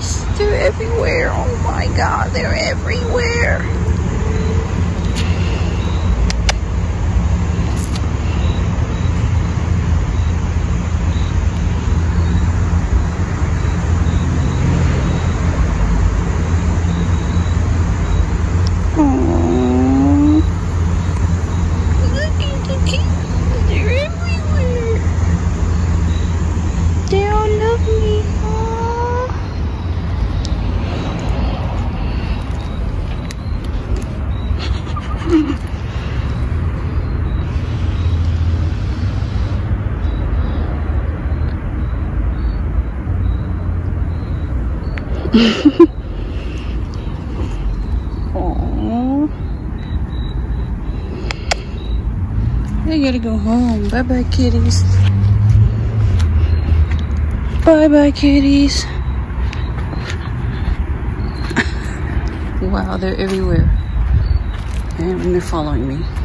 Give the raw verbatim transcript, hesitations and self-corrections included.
bees. They're everywhere. Oh my God, they're everywhere. I gotta go home. Bye bye, kitties. Bye bye, kitties. Wow, they're everywhere. And they're following me.